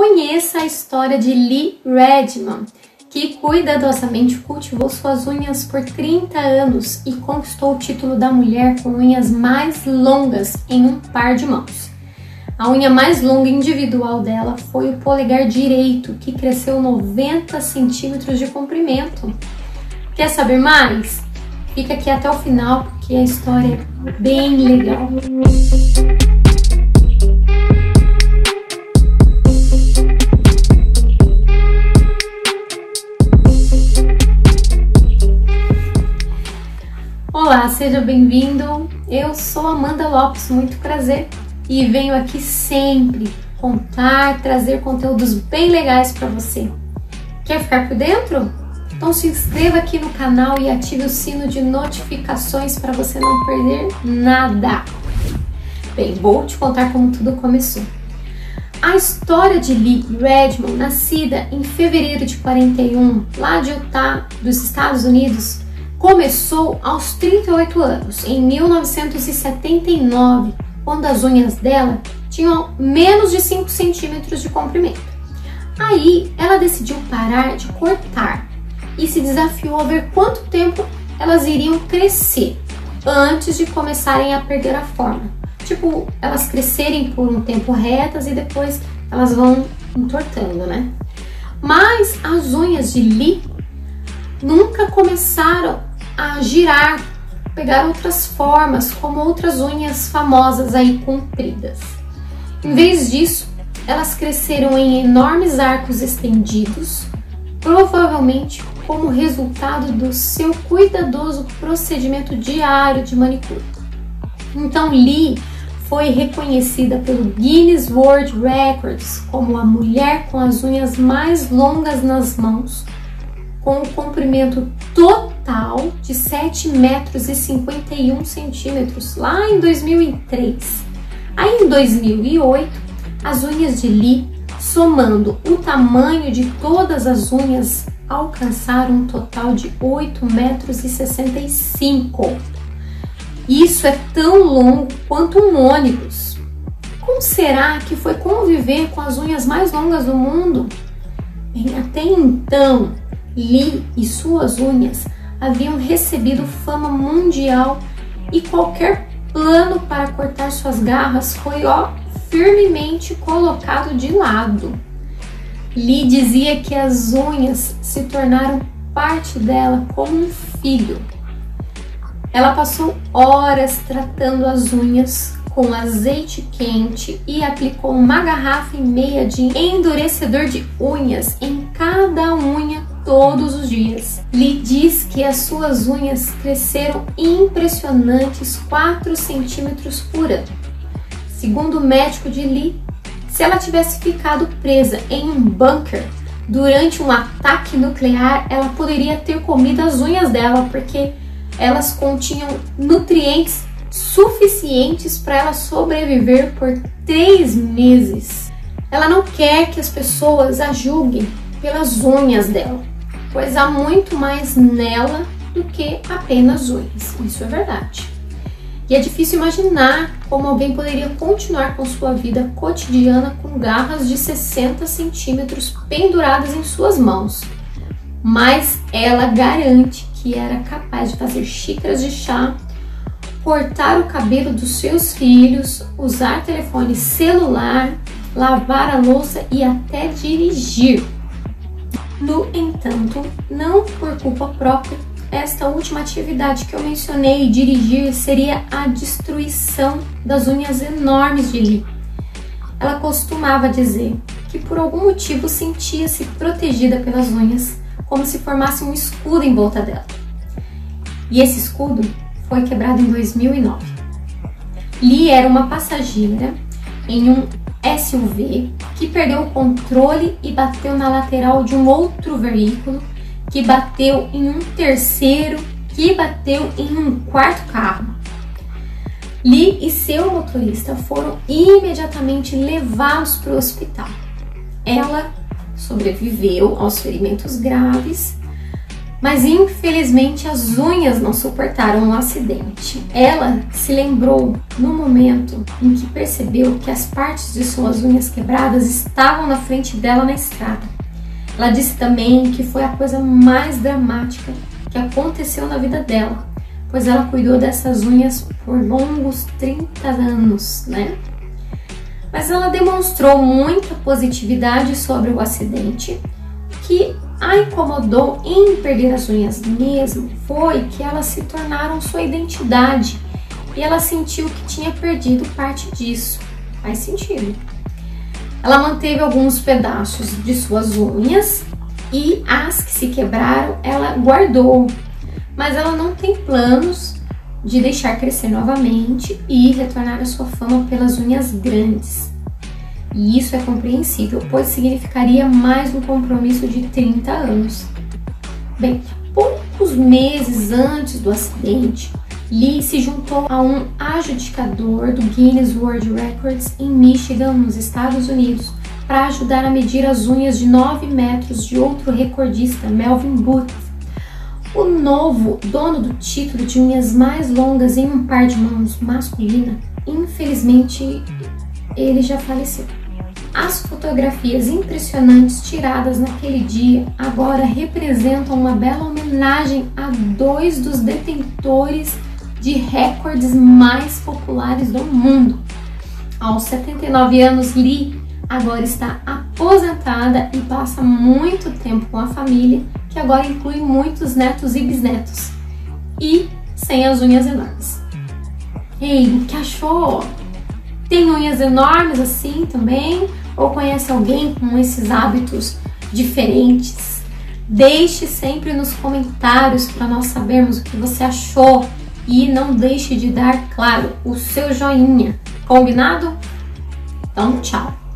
Conheça a história de Lee Redmond, que cuidadosamente cultivou suas unhas por 30 anos e conquistou o título da mulher com unhas mais longas em um par de mãos. A unha mais longa individual dela foi o polegar direito, que cresceu 90 centímetros de comprimento. Quer saber mais? Fica aqui até o final, porque a história é bem legal. Olá, seja bem-vindo. Eu sou Amanda Lopes, muito prazer, e venho aqui sempre contar, trazer conteúdos bem legais para você. Quer ficar por dentro? Então se inscreva aqui no canal e ative o sino de notificações para você não perder nada. Bem, vou te contar como tudo começou. A história de Lee Redmond, nascida em fevereiro de 41, lá de Utah, dos Estados Unidos, começou aos 38 anos, em 1979, quando as unhas dela tinham menos de 5 centímetros de comprimento. Aí ela decidiu parar de cortar e se desafiou a ver quanto tempo elas iriam crescer antes de começarem a perder a forma. Tipo, elas crescerem por um tempo retas e depois elas vão entortando, né? Mas as unhas de Lee nunca começaram a girar, pegar outras formas, como outras unhas famosas aí compridas. Em vez disso, elas cresceram em enormes arcos estendidos, provavelmente como resultado do seu cuidadoso procedimento diário de manicure. Então Lee foi reconhecida pelo Guinness World Records como a mulher com as unhas mais longas nas mãos, com um comprimento total de 7,51 metros, lá em 2003. Aí em 2008, as unhas de Lee, somando o tamanho de todas as unhas, alcançaram um total de 8,65 metros. Isso é tão longo quanto um ônibus. Como será que foi conviver com as unhas mais longas do mundo? Bem, até então, Lee e suas unhas haviam recebido fama mundial e qualquer plano para cortar suas garras foi firmemente colocado de lado. Lee dizia que as unhas se tornaram parte dela como um filho. Ela passou horas tratando as unhas com azeite quente e aplicou uma garrafa e meia de endurecedor de unhas em cada unha todos os dias. Lee diz que as suas unhas cresceram impressionantes 4 centímetros por ano. Segundo o médico de Lee, se ela tivesse ficado presa em um bunker durante um ataque nuclear, ela poderia ter comido as unhas dela, porque elas continham nutrientes suficientes para ela sobreviver por 3 meses. Ela não quer que as pessoas a julguem pelas unhas dela, pois há muito mais nela do que apenas unhas, isso é verdade. E é difícil imaginar como alguém poderia continuar com sua vida cotidiana com garras de 60 centímetros penduradas em suas mãos, mas ela garante que era capaz de fazer xícaras de chá, cortar o cabelo dos seus filhos, usar telefone celular, lavar a louça e até dirigir. No entanto, não por culpa própria, esta última atividade que eu mencionei, dirigir, seria a destruição das unhas enormes de Lee. Ela costumava dizer que por algum motivo sentia-se protegida pelas unhas, como se formasse um escudo em volta dela. E esse escudo foi quebrado em 2009. Lee era uma passageira em um SUV que perdeu o controle e bateu na lateral de um outro veículo, que bateu em um terceiro, que bateu em um quarto carro. Lee e seu motorista foram imediatamente levados para o hospital. Ela sobreviveu aos ferimentos graves, Mas infelizmente as unhas não suportaram o acidente. Ela se lembrou no momento em que percebeu que as partes de suas unhas quebradas estavam na frente dela na estrada. Ela disse também que foi a coisa mais dramática que aconteceu na vida dela, pois ela cuidou dessas unhas por longos 30 anos, né? Mas ela demonstrou muita positividade sobre o acidente. O que a incomodou em perder as unhas mesmo foi que elas se tornaram sua identidade e ela sentiu que tinha perdido parte disso. Faz sentido. Ela manteve alguns pedaços de suas unhas e as que se quebraram ela guardou, mas ela não tem planos de deixar crescer novamente e retornar à sua fama pelas unhas grandes. E isso é compreensível, pois significaria mais um compromisso de 30 anos. Bem, poucos meses antes do acidente, Lee se juntou a um adjudicador do Guinness World Records em Michigan, nos Estados Unidos, para ajudar a medir as unhas de 9 metros de outro recordista, Melvin Booth. O novo dono do título de unhas mais longas em um par de mãos masculina, infelizmente, ele já faleceu. As fotografias impressionantes tiradas naquele dia agora representam uma bela homenagem a dois dos detentores de recordes mais populares do mundo. Aos 79 anos, Lee agora está aposentada e passa muito tempo com a família, que agora inclui muitos netos e bisnetos, e sem as unhas enormes. Ei, o que achou? Tem unhas enormes assim também? Ou conhece alguém com esses hábitos diferentes? Deixe sempre nos comentários para nós sabermos o que você achou. E não deixe de dar, claro, o seu joinha. Combinado? Então, tchau!